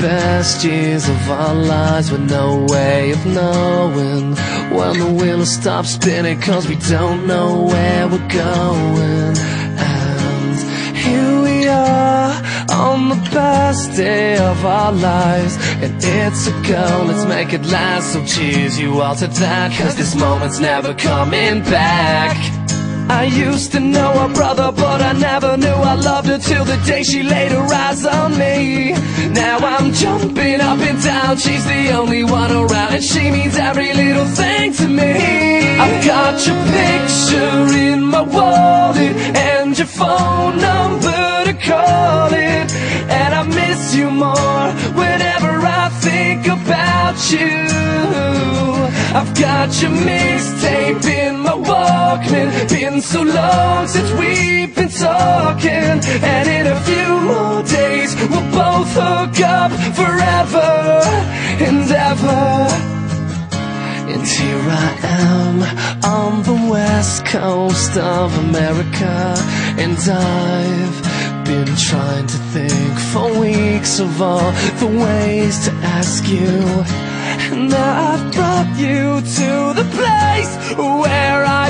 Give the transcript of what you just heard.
best years of our lives with no way of knowing when the wheel stops spinning, cause we don't know where we're going. And here we are on the best day of our lives, and it's a goal, let's make it last. So cheers you all to that, cause this moment's never coming back. I used to know her brother, but I never knew I loved her till the day she laid her eyes on me. Now I'm jumping up and down, she's the only one around, and she means every little thing to me. I've got your picture in my wallet and your phone number to call it, and I miss you more whenever I think about you. I've got your mixtape in my Walkman, been so long since we've been talking, and in a few more days we'll both hook up forever and ever. And here I am on the west coast of America, and I've been trying to think for weeks of all the ways to ask you. Now I've brought you to the place where I